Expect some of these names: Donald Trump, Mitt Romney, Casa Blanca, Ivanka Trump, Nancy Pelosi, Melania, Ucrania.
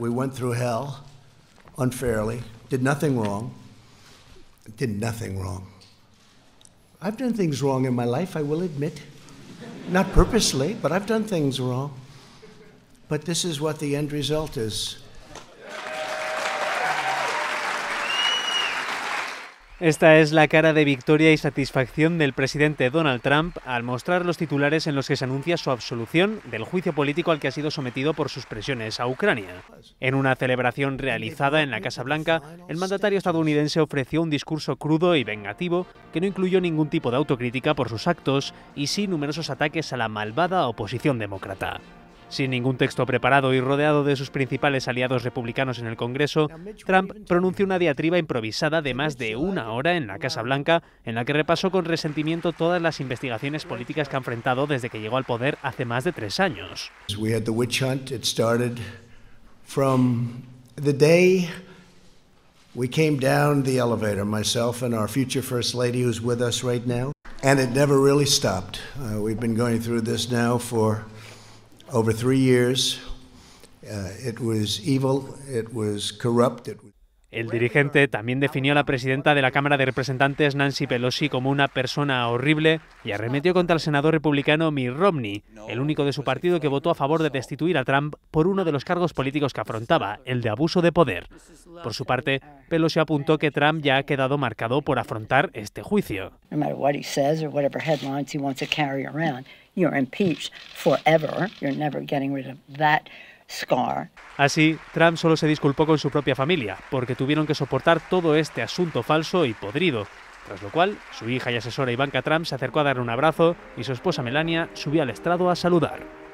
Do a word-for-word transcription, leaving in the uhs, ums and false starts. We went through hell unfairly, did nothing wrong, did nothing wrong. I've done things wrong in my life, I will admit. Not purposely, but I've done things wrong. But this is what the end result is. Esta es la cara de victoria y satisfacción del presidente Donald Trump al mostrar los titulares en los que se anuncia su absolución del juicio político al que ha sido sometido por sus presiones a Ucrania. En una celebración realizada en la Casa Blanca, el mandatario estadounidense ofreció un discurso crudo y vengativo que no incluyó ningún tipo de autocrítica por sus actos y sí numerosos ataques a la malvada oposición demócrata. Sin ningún texto preparado y rodeado de sus principales aliados republicanos en el Congreso, Trump pronunció una diatriba improvisada de más de una hora en la Casa Blanca, en la que repasó con resentimiento todas las investigaciones políticas que ha enfrentado desde que llegó al poder hace más de tres años. We had the witch hunt. It started from the day we came down the elevator, myself and our future first lady who's with us right now, and it never really stopped. Uh, we've been going through this now for over three years. Uh, it was evil, it was corrupt. It was... El dirigente también definió a la presidenta de la Cámara de Representantes, Nancy Pelosi, como una persona horrible y arremetió contra el senador republicano Mitt Romney, el único de su partido que votó a favor de destituir a Trump por uno de los cargos políticos que afrontaba, el de abuso de poder. Por su parte, Pelosi apuntó que Trump ya ha quedado marcado por afrontar este juicio. No matter what he says or whatever headlines he wants to carry around, you're impeached forever. You're never getting rid of that. Así, Trump solo se disculpó con su propia familia, porque tuvieron que soportar todo este asunto falso y podrido, tras lo cual su hija y asesora Ivanka Trump se acercó a darle un abrazo y su esposa Melania subió al estrado a saludar.